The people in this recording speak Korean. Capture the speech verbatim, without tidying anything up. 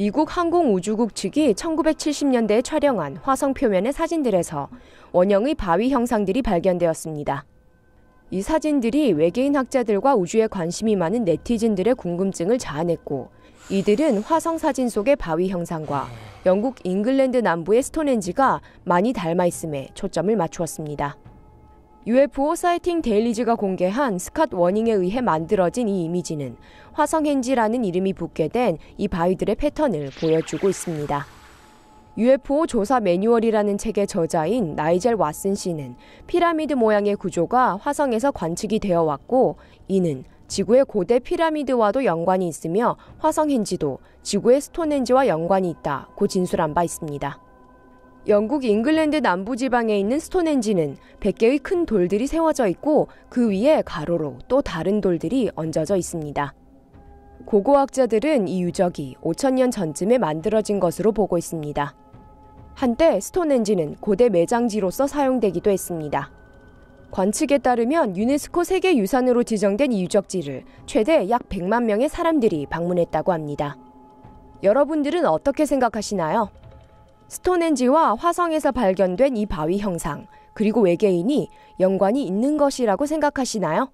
미국 항공우주국 측이 천구백칠십 년대에 촬영한 화성 표면의 사진들에서 원형의 바위 형상들이 발견되었습니다. 이 사진들이 외계인 학자들과 우주에 관심이 많은 네티즌들의 궁금증을 자아냈고, 이들은 화성 사진 속의 바위 형상과 영국 잉글랜드 남부의 스톤헨지가 많이 닮아 있음에 초점을 맞추었습니다. 유에프오 사이팅 데일리즈가 공개한 스캇 워닝에 의해 만들어진 이 이미지는 화성헨지라는 이름이 붙게 된 이 바위들의 패턴을 보여주고 있습니다. 유에프오 조사 매뉴얼이라는 책의 저자인 나이젤 왓슨 씨는 피라미드 모양의 구조가 화성에서 관측이 되어 왔고, 이는 지구의 고대 피라미드와도 연관이 있으며 화성헨지도 지구의 스톤헨지와 연관이 있다고 진술한 바 있습니다. 영국 잉글랜드 남부지방에 있는 스톤헨지는 백 개의 큰 돌들이 세워져 있고, 그 위에 가로로 또 다른 돌들이 얹어져 있습니다. 고고학자들은 이 유적이 오천 년 전쯤에 만들어진 것으로 보고 있습니다. 한때 스톤헨지는 고대 매장지로서 사용되기도 했습니다. 관측에 따르면 유네스코 세계유산으로 지정된 이 유적지를 최대 약 백만 명의 사람들이 방문했다고 합니다. 여러분들은 어떻게 생각하시나요? 스톤헨지와 화성에서 발견된 이 바위 형상, 그리고 외계인이 연관이 있는 것이라고 생각하시나요?